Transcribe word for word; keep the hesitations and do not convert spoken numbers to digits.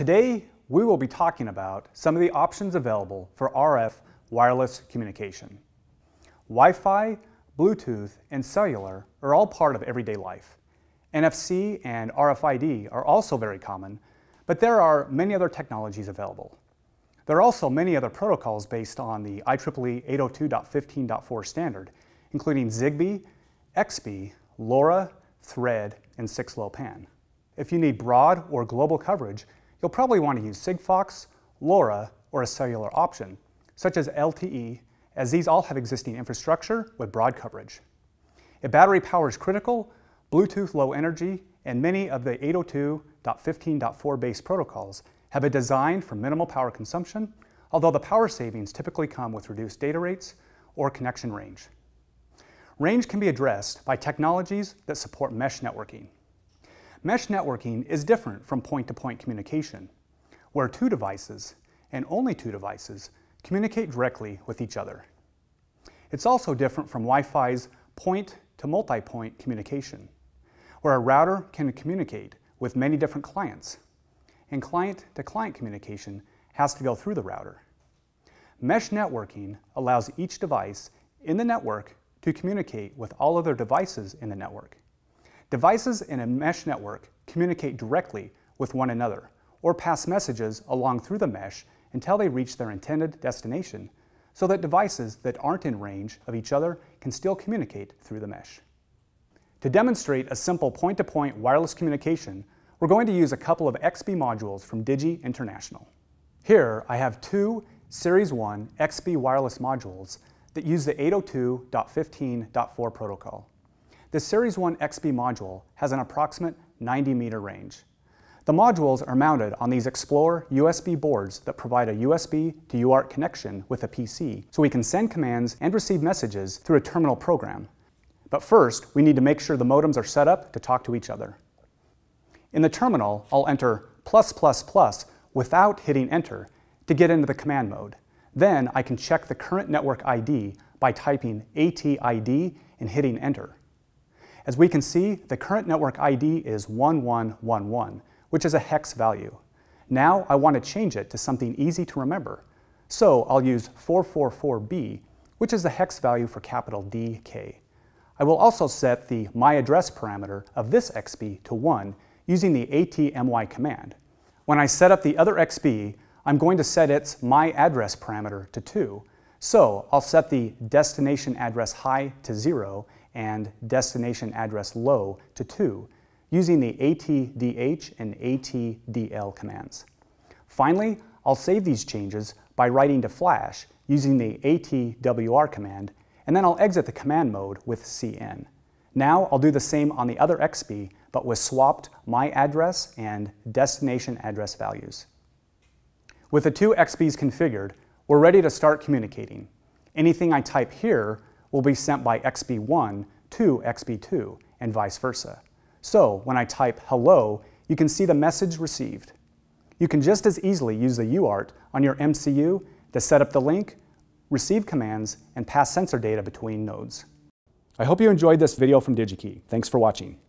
Today, we will be talking about some of the options available for R F wireless communication. Wi-Fi, Bluetooth, and cellular are all part of everyday life. N F C and R F I D are also very common, but there are many other technologies available. There are also many other protocols based on the I triple E eight oh two dot fifteen dot four standard, including ZigBee, XBee, LoRa, Thread, and six low pan. If you need broad or global coverage, you'll probably want to use Sigfox, LoRa, or a cellular option, such as L T E, as these all have existing infrastructure with broad coverage. If battery power is critical, Bluetooth Low Energy and many of the eight oh two dot fifteen dot four based protocols have a design for minimal power consumption, although the power savings typically come with reduced data rates or connection range. Range can be addressed by technologies that support mesh networking. Mesh networking is different from point-to-point communication, where two devices, and only two devices, communicate directly with each other. It's also different from Wi-Fi's point-to-multipoint communication, where a router can communicate with many different clients, and client-to-client communication has to go through the router. Mesh networking allows each device in the network to communicate with all other devices in the network. Devices in a mesh network communicate directly with one another or pass messages along through the mesh until they reach their intended destination, so that devices that aren't in range of each other can still communicate through the mesh. To demonstrate a simple point-to-point wireless communication, we're going to use a couple of XBee modules from Digi International. Here I have two Series one XBee wireless modules that use the eight oh two dot fifteen dot four protocol. The Series one XBee module has an approximate ninety meter range. The modules are mounted on these Explore U S B boards that provide a U S B to U A R T connection with a P C, so we can send commands and receive messages through a terminal program. But first, we need to make sure the modems are set up to talk to each other. In the terminal, I'll enter plus plus plus without hitting enter to get into the command mode. Then I can check the current network I D by typing A T I D and hitting enter. As we can see, the current network I D is one one one one, which is a hex value. Now I want to change it to something easy to remember, so I'll use four four four B, which is the hex value for capital D K. I will also set the my address parameter of this XBee to one using the A T M Y command. When I set up the other XBee, I'm going to set its my address parameter to two, so I'll set the destination address high to zero and destination address low to two using the A T D H and A T D L commands. Finally, I'll save these changes by writing to flash using the A T W R command, and then I'll exit the command mode with C N. Now I'll do the same on the other XBee, but with swapped my address and destination address values. With the two XBees configured, we're ready to start communicating. Anything I type here will be sent by XBee one to XBee two, and vice versa. So when I type hello, you can see the message received. You can just as easily use the U A R T on your M C U to set up the link, receive commands, and pass sensor data between nodes. I hope you enjoyed this video from Digi-Key. Thanks for watching.